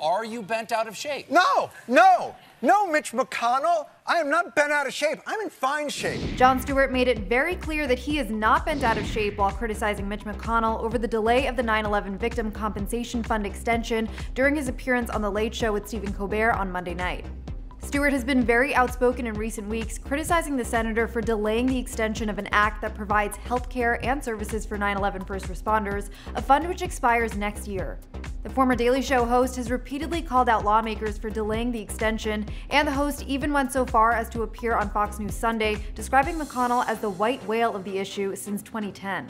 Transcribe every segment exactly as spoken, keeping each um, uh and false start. Are you bent out of shape? No, no, no, Mitch McConnell. I am not bent out of shape. I'm in fine shape. Jon Stewart made it very clear that he is not bent out of shape while criticizing Mitch McConnell over the delay of the nine eleven Victim Compensation Fund extension during his appearance on The Late Show with Stephen Colbert on Monday night. Stewart has been very outspoken in recent weeks, criticizing the senator for delaying the extension of an act that provides health care and services for nine eleven first responders, a fund which expires next year. The former Daily Show host has repeatedly called out lawmakers for delaying the extension, and the host even went so far as to appear on Fox News Sunday, describing McConnell as the white whale of the issue since twenty ten.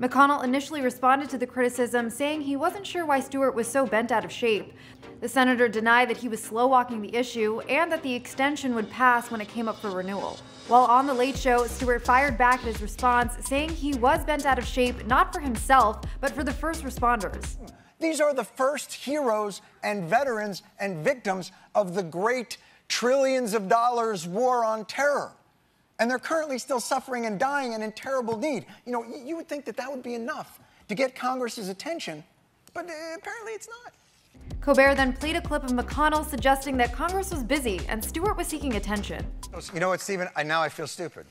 McConnell initially responded to the criticism, saying he wasn't sure why Stewart was so bent out of shape. The senator denied that he was slow-walking the issue and that the extension would pass when it came up for renewal. While on The Late Show, Stewart fired back at his response, saying he was bent out of shape not for himself, but for the first responders. These are the first heroes and veterans and victims of the great trillions of dollars war on terror. And they're currently still suffering and dying and in terrible need. You know, you would think that that would be enough to get Congress's attention, but apparently it's not. Colbert then played a clip of McConnell suggesting that Congress was busy and Stewart was seeking attention. You know what, Stephen? I, now I feel stupid.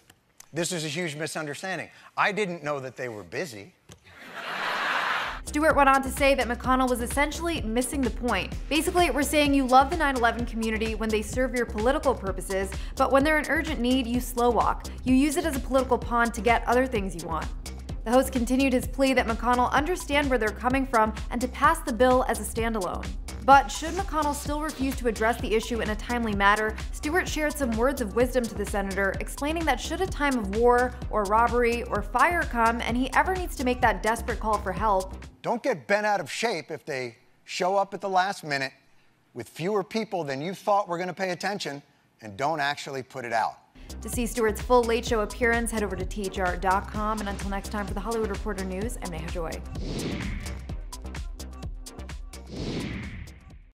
This is a huge misunderstanding. I didn't know that they were busy. Stewart went on to say that McConnell was essentially missing the point. Basically, we're saying you love the nine eleven community when they serve your political purposes, but when they're in urgent need, you slow walk. You use it as a political pawn to get other things you want. The host continued his plea that McConnell understand where they're coming from and to pass the bill as a standalone. But should McConnell still refuse to address the issue in a timely manner, Stewart shared some words of wisdom to the senator, explaining that should a time of war or robbery or fire come and he ever needs to make that desperate call for help, don't get bent out of shape if they show up at the last minute with fewer people than you thought were going to pay attention and don't actually put it out. To see Stewart's full Late Show appearance, head over to T H R dot com. And until next time, for The Hollywood Reporter News, I'm Neha Joy.